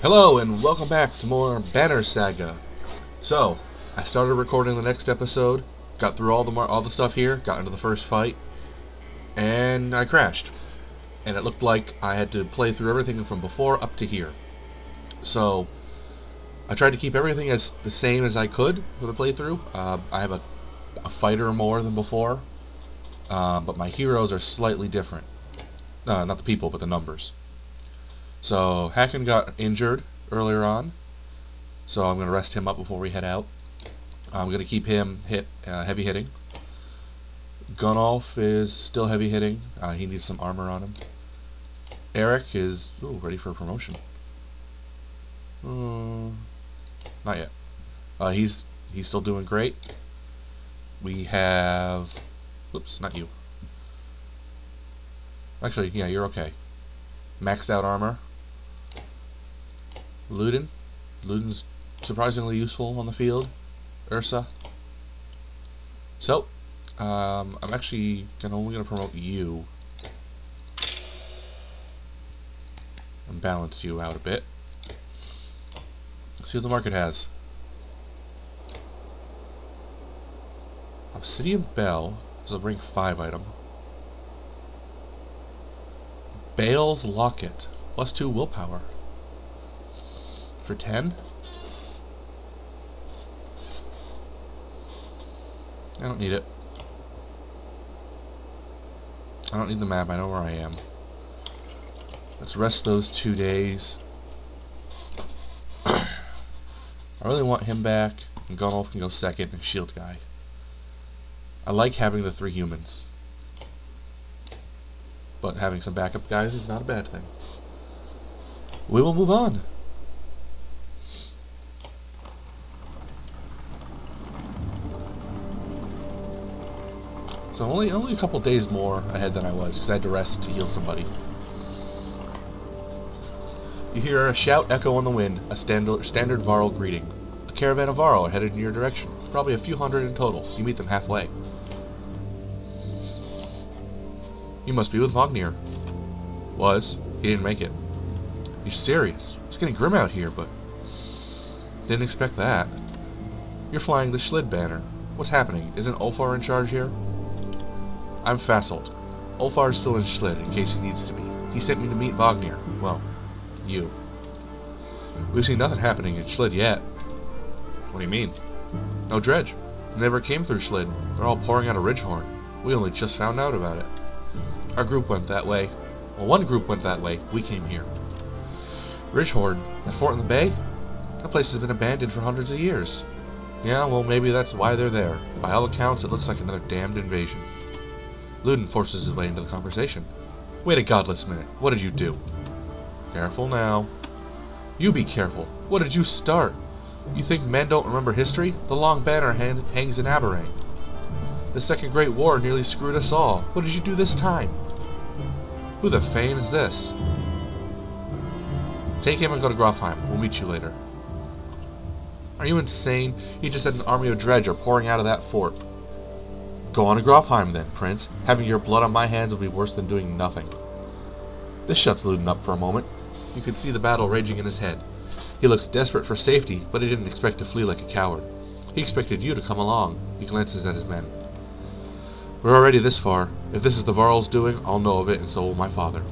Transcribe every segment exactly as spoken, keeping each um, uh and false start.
Hello and welcome back to more Banner Saga. So, I started recording the next episode, got through all the mar all the stuff here, got into the first fight, and I crashed. And it looked like I had to play through everything from before up to here. So, I tried to keep everything as the same as I could for the playthrough. Uh, I have a, a fighter more than before, uh, but my heroes are slightly different. Uh, not the people, but the numbers. So, Haken got injured earlier on, so I'm going to rest him up before we head out. I'm going to keep him hit, uh, heavy hitting. Gunnulf is still heavy hitting. Uh, he needs some armor on him. Eric is ooh, ready for a promotion. Uh, not yet. Uh, he's he's still doing great. We have... Oops, not you. Actually, yeah, you're okay. Maxed out armor. Ludin. Ludin's surprisingly useful on the field. Ursa. So, um, I'm actually gonna, only going to promote you. And balance you out a bit. See what the market has. Obsidian Bell is a rank five item. Bale's Locket, plus two willpower, for ten. I don't need it. I don't need the map, I know where I am. Let's rest those two days. I really want him back, and Gunnulf can go second, and Shield Guy. I like having the three humans. But having some backup guys is not a bad thing. We will move on. So only only a couple days more ahead than I was, because I had to rest to heal somebody. You hear a shout echo on the wind, a standard standard Varl greeting. A caravan of Varl are headed in your direction. It's probably a few hundred in total. You meet them halfway. You must be with Vognir. Was. He didn't make it. You're serious. It's getting grim out here, but... Didn't expect that. You're flying the Schlid banner. What's happening? Isn't Ulfar in charge here? I'm Fasolt. Ulfar is still in Schlid, in case he needs to be. He sent me to meet Vognir. Well, you. We've seen nothing happening in Schlid yet. What do you mean? No dredge. They never came through Schlid. They're all pouring out of Ridgehorn. We only just found out about it. Our group went that way. Well, one group went that way. We came here. Ridgehorn, that fort in the bay? That place has been abandoned for hundreds of years. Yeah, well, maybe that's why they're there. By all accounts, it looks like another damned invasion. Ludin forces his way into the conversation. Wait a godless minute. What did you do? Careful now. You be careful. What did you start? You think men don't remember history? The long banner hand hangs in Aberang. The Second Great War nearly screwed us all. What did you do this time? Who the fame is this? Take him and go to Grofheim. We'll meet you later. Are you insane? He just had an army of dredge pouring out of that fort. Go on to Grofheim then, Prince. Having your blood on my hands will be worse than doing nothing. This shuts Ludin up for a moment. You can see the battle raging in his head. He looks desperate for safety, but he didn't expect to flee like a coward. He expected you to come along. He glances at his men. We're already this far. If this is the Varl's doing, I'll know of it, and so will my father.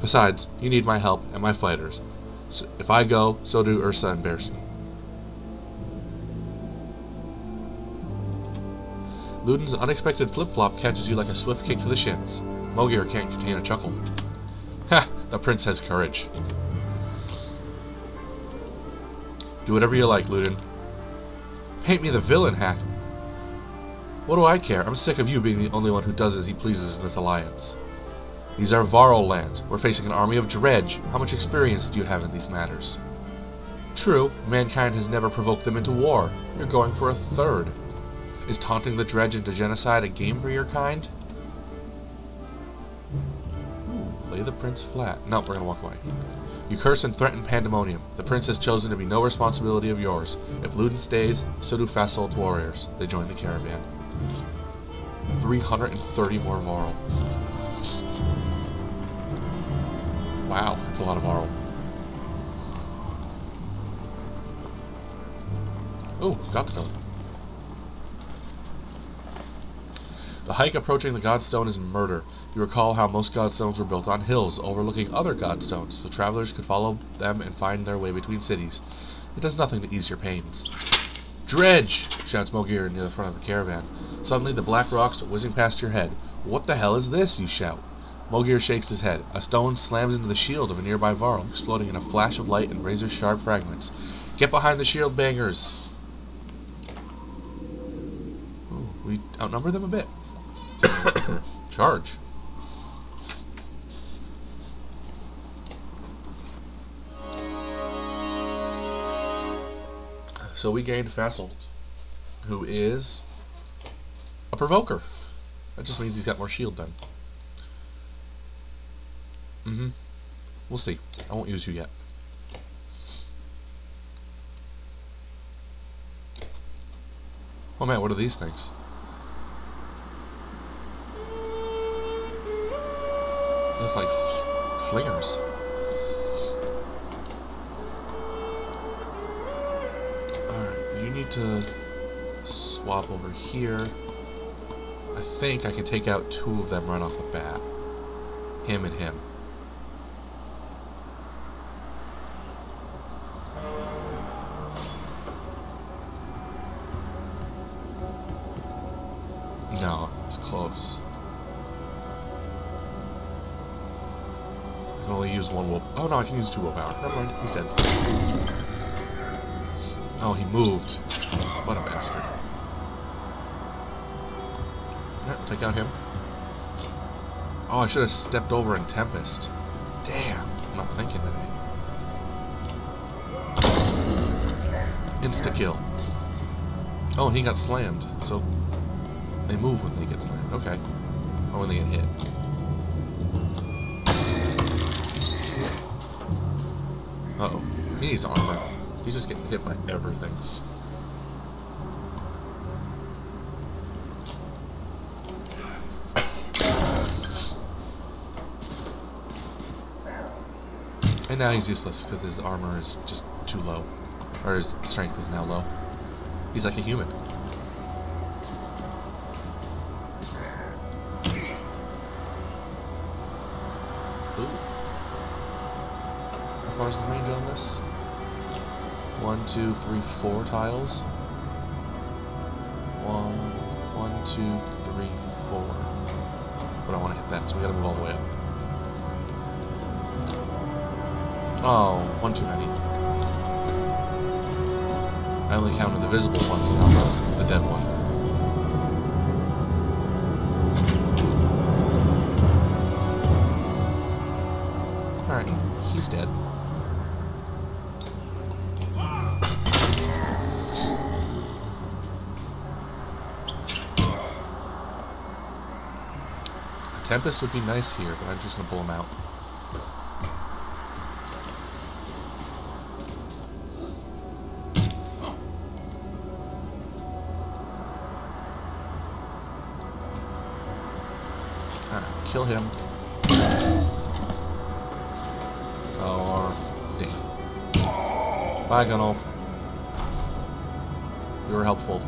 Besides, you need my help and my fighters. So if I go, so do Ursa and Bercy. Ludin's unexpected flip-flop catches you like a swift kick to the shins. Mogir can't contain a chuckle. Ha! The prince has courage. Do whatever you like, Ludin. Paint me the villain, hack. What do I care? I'm sick of you being the only one who does as he pleases in this alliance. These are Varl lands. We're facing an army of dredge. How much experience do you have in these matters? True, mankind has never provoked them into war. You're going for a third. Is taunting the dredge into genocide a game for your kind? Ooh, lay the prince flat. No, we're gonna walk away. You curse and threaten pandemonium. The prince has chosen to be no responsibility of yours. If Ludin stays, so do Fasolt's warriors. They join the caravan. three hundred thirty more Varl. Wow, that's a lot of Varl. Oh, godstone. The hike approaching the godstone is murder. You recall how most godstones were built on hills overlooking other godstones, so travelers could follow them and find their way between cities. It does nothing to ease your pains. Dredge! Shouts Mogir near the front of the caravan. Suddenly the black rocks are whizzing past your head. What the hell is this? You shout. Mogir shakes his head. A stone slams into the shield of a nearby Varl, exploding in a flash of light and razor-sharp fragments. Get behind the shield bangers! Ooh, we outnumber them a bit. Charge. So we gained Fasolt, who is a provoker. That just means he's got more shield then. Mm-hmm. We'll see. I won't use you yet. Oh man, what are these things? They look like f flingers. Alright, you need to swap over here. I think I can take out two of them right off the bat. Him and him. No, it's close. I can only use one will... Oh no, I can use two willpower. Never mind, he's dead. Oh, he moved. What a bastard. Yep, take out him. Oh, I should have stepped over in Tempest. Damn, I'm not thinking today. Insta-kill. Oh, and he got slammed, so... They move when they get slammed. Okay. Or when they get hit. Uh-oh. He needs armor. He's just getting hit by everything. And now he's useless because his armor is just too low. Or his strength is now low. He's like a human. The range on this. One, two, three, four tiles. One, one, two, three, four. But I want to hit that, so we gotta move all the way up. Oh, one too many. I only counted the visible ones, not the, the dead one. Alright, he's dead. Tempest would be nice here, but I'm just gonna pull him out. Alright, kill him. Oh, damn. Bye, Gunnulf. You were helpful.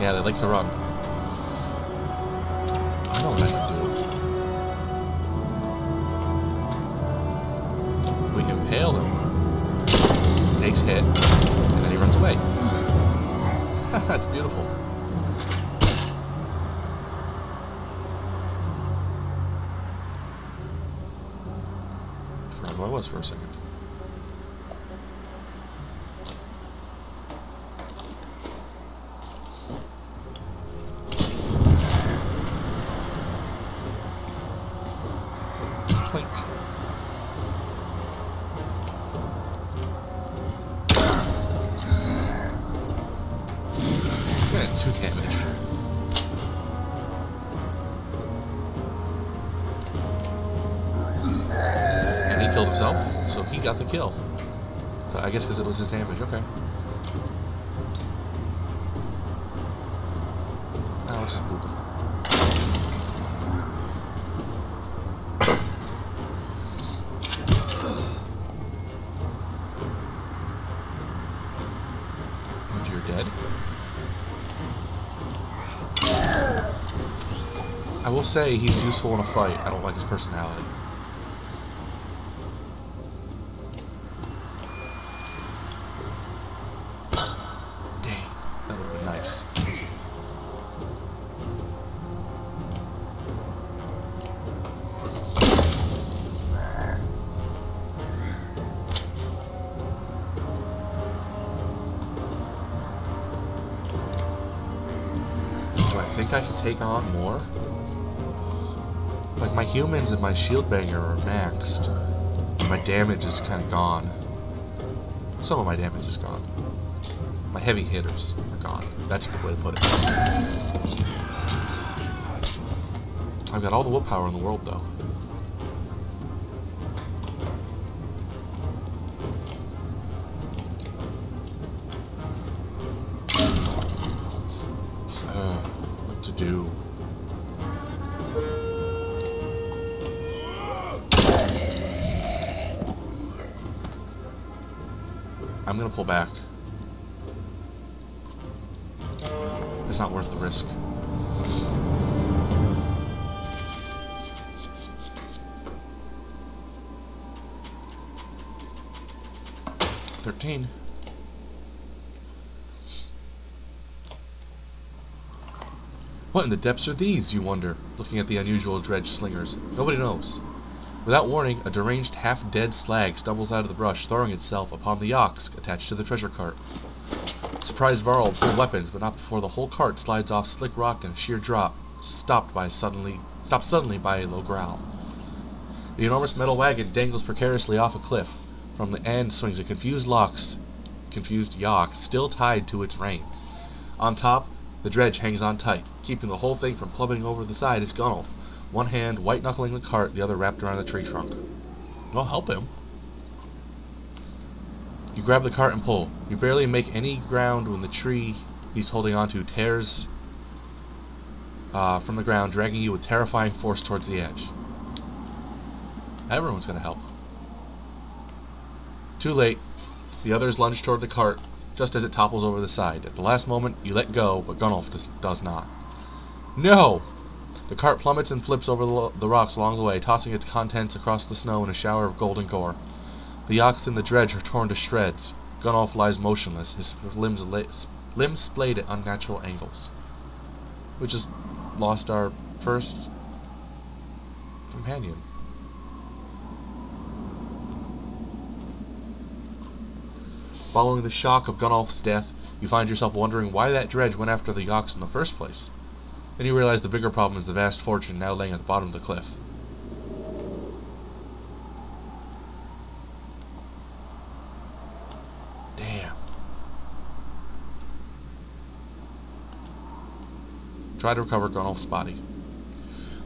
Yeah, they like to run. I know what I can do. We impale him. Takes hit, and then he runs away. Haha, it's beautiful. I forgot who I was for a second. Got the kill. So I guess because it was his damage. Okay. I'll just move him. I will say he's useful in a fight. I don't like his personality. Dang, that would be nice. Do I think I can take on more? Like, my humans and my shield banger are maxed. My damage is kind of gone. Some of my damage is gone. My heavy hitters are gone. That's a good way to put it. I've got all the willpower in the world, though. Uh, what to do? I'm gonna pull back. It's not worth the risk. Thirteen. What in the depths are these, you wonder, looking at the unusual dredge slingers? Nobody knows. Without warning, a deranged, half-dead slag stumbles out of the brush, throwing itself upon the ox attached to the treasure cart. Surprised Varl pulled weapons, but not before the whole cart slides off slick rock in a sheer drop, stopped by suddenly, stopped suddenly by a low growl. The enormous metal wagon dangles precariously off a cliff. From the end swings a confused lox, confused yox, still tied to its reins. On top, the dredge hangs on tight, keeping the whole thing from plummeting over the side is Gunnulf. One hand white-knuckling the cart, the other wrapped around the tree trunk. Well, help him. You grab the cart and pull. You barely make any ground when the tree he's holding onto tears uh, from the ground, dragging you with terrifying force towards the edge. Everyone's going to help. Too late. The others lunge toward the cart just as it topples over the side. At the last moment, you let go, but Gunnulf does, does not. No! The cart plummets and flips over the, the rocks along the way, tossing its contents across the snow in a shower of golden gore. The ox and the dredge are torn to shreds. Gunnulf lies motionless, his limbs, limbs splayed at unnatural angles. We just lost our first companion. Following the shock of Gunnulf's death, you find yourself wondering why that dredge went after the ox in the first place. Then you realize the bigger problem is the vast fortune now laying at the bottom of the cliff. Damn. Try to recover Gunnulf's body.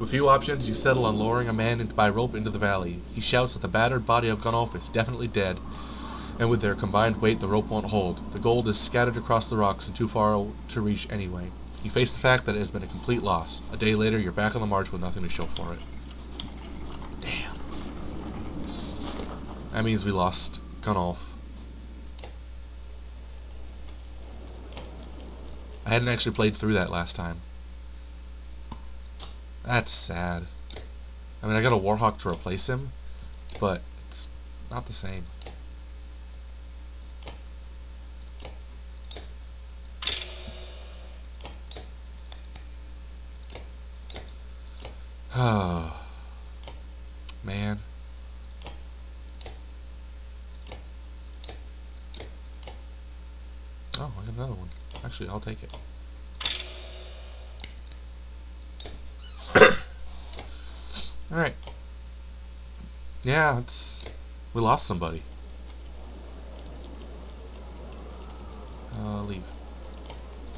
With few options, you settle on lowering a man in by rope into the valley. He shouts that the battered body of Gunnulf is definitely dead, and with their combined weight the rope won't hold. The gold is scattered across the rocks and too far to reach anyway. You face the fact that it has been a complete loss. A day later, you're back on the march with nothing to show for it. Damn. That means we lost Gunnulf. I hadn't actually played through that last time. That's sad. I mean, I got a Warhawk to replace him, but it's not the same. Oh, man. Oh, I got another one. Actually, I'll take it. Alright. Yeah, it's... we lost somebody. Uh, leave.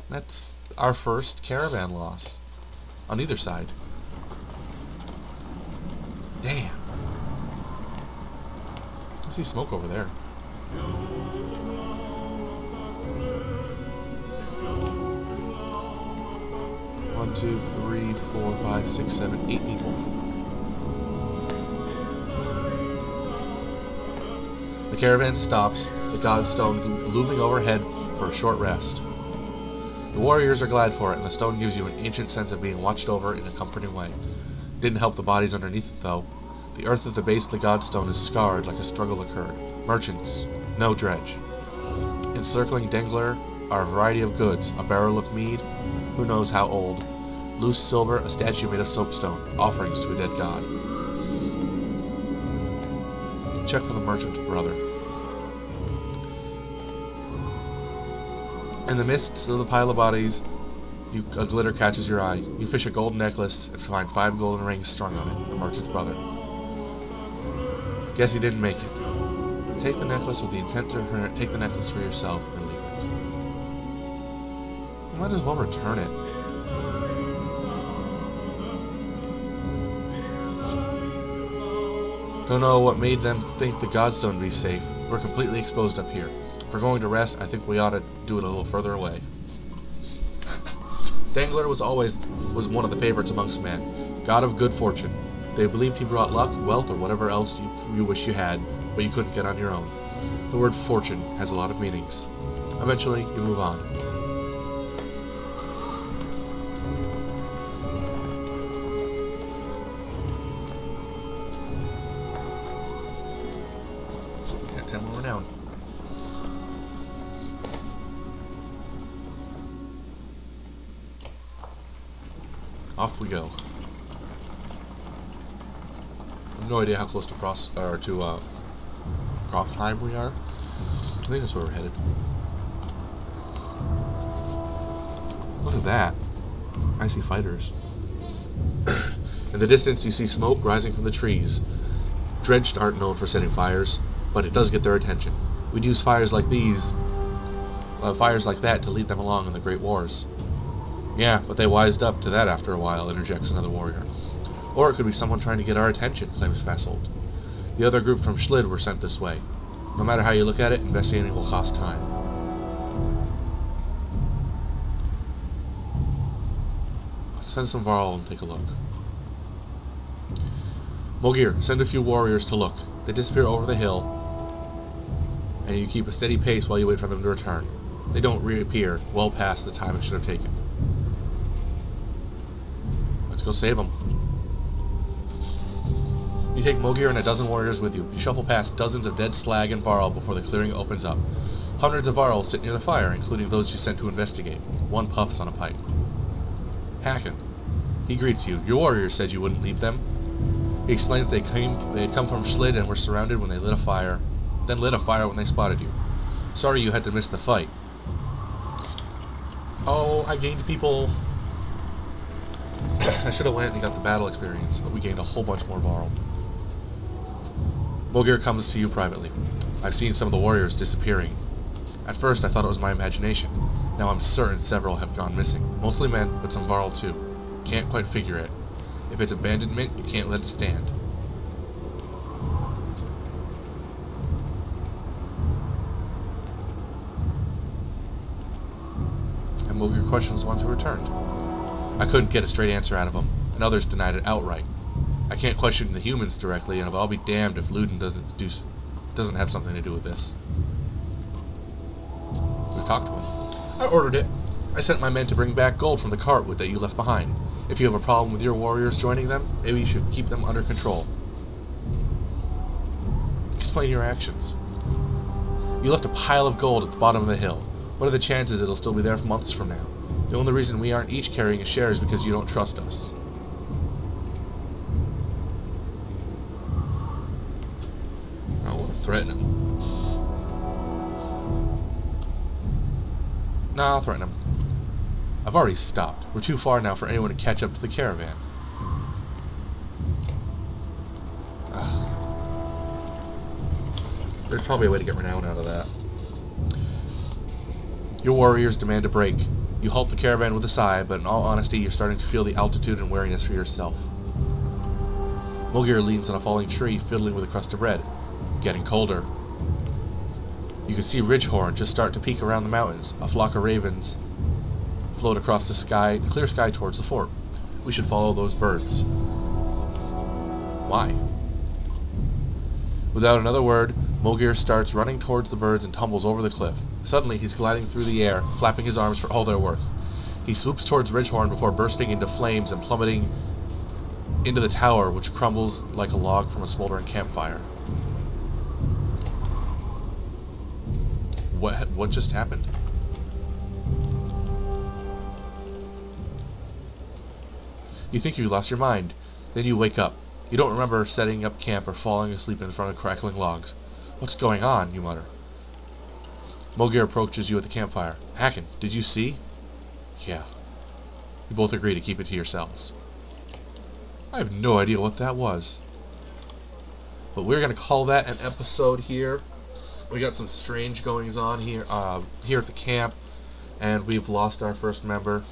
That's our first caravan loss. On either side. Damn. I see smoke over there. One, two, three, four, five, six, seven, eight people. The caravan stops, the godstone looming overhead for a short rest. The warriors are glad for it, and the stone gives you an ancient sense of being watched over in a comforting way. Didn't help the bodies underneath it, though. The earth at the base of the godstone is scarred like a struggle occurred. Merchants. No dredge. Encircling Dengler are a variety of goods, a barrel of mead, who knows how old, loose silver, a statue made of soapstone, offerings to a dead god. Check for the merchant, brother. In the midst of the pile of bodies, you, a glitter catches your eye. You fish a gold necklace and find five golden rings strung on it, the merchant's brother. Guess he didn't make it. Take the necklace with the intent to return it. Take the necklace for yourself and leave it. Might as well return it. Don't know what made them think the godstone would be safe. We're completely exposed up here. If we're going to rest, I think we ought to do it a little further away. Dangler was always was one of the favorites amongst men. God of good fortune. They believed he brought luck, wealth, or whatever else you, you wish you had, but you couldn't get on your own. The word fortune has a lot of meanings. Eventually, you move on. Off we go. I have no idea how close to Frost or to uh, Grofheim we are. I think that's where we're headed. Look at that! I see fighters. In the distance, you see smoke rising from the trees. Dredged aren't known for setting fires, but it does get their attention. We'd use fires like these, uh, fires like that, to lead them along in the Great Wars. Yeah, but they wised up to that after a while, interjects another warrior. Or it could be someone trying to get our attention, claims Fasolt. The other group from Schlid were sent this way. No matter how you look at it, investigating will cost time. Let's send some Varl and take a look. Mogir, send a few warriors to look. They disappear over the hill, and you keep a steady pace while you wait for them to return. They don't reappear well past the time it should have taken. Go save them. You take Mogir and a dozen warriors with you. You shuffle past dozens of dead slag and varl before the clearing opens up. Hundreds of varls sit near the fire, including those you sent to investigate. One puffs on a pipe. Haken. He greets you. Your warriors said you wouldn't leave them. He explains they came, they had come from Schlid and were surrounded when they lit a fire, then lit a fire when they spotted you. Sorry you had to miss the fight. Oh, I gained people. I should have went and got the battle experience, but we gained a whole bunch more Varl. Mogir comes to you privately. I've seen some of the warriors disappearing. At first I thought it was my imagination. Now I'm certain several have gone missing. Mostly men, but some Varl too. Can't quite figure it. If it's abandonment, you can't let it stand. And Mogir questions once we returned. I couldn't get a straight answer out of him, and others denied it outright. I can't question the humans directly, and I'll be damned if Ludin doesn't do, doesn't have something to do with this. We talked to him. I ordered it. I sent my men to bring back gold from the cartwood that you left behind. If you have a problem with your warriors joining them, maybe you should keep them under control. Explain your actions. You left a pile of gold at the bottom of the hill. What are the chances it'll still be there months from now? The only reason we aren't each carrying a share is because you don't trust us. I don't want to threaten him. Nah, I'll threaten him. I've already stopped. We're too far now for anyone to catch up to the caravan. Ugh. There's probably a way to get renown out of that. Your warriors demand a break. You halt the caravan with a sigh, but in all honesty, you're starting to feel the altitude and weariness for yourself. Mogir leans on a falling tree, fiddling with a crust of bread. Getting colder. You can see Ridgehorn just start to peek around the mountains. A flock of ravens float across the sky, the clear sky towards the fort. We should follow those birds. Why? Without another word, Mogir starts running towards the birds and tumbles over the cliff. Suddenly, he's gliding through the air, flapping his arms for all they're worth. He swoops towards Ridgehorn before bursting into flames and plummeting into the tower, which crumbles like a log from a smoldering campfire. What, what just happened? You think you lost your mind. Then you wake up. You don't remember setting up camp or falling asleep in front of crackling logs. What's going on? You mutter. Mogir approaches you at the campfire. Haken, did you see? Yeah. You both agree to keep it to yourselves. I have no idea what that was. But we're going to call that an episode here. We got some strange goings on here, uh, here at the camp. And we've lost our first member.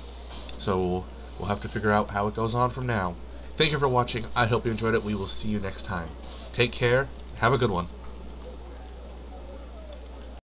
So we'll have to figure out how it goes on from now. Thank you for watching. I hope you enjoyed it. We will see you next time. Take care. Have a good one.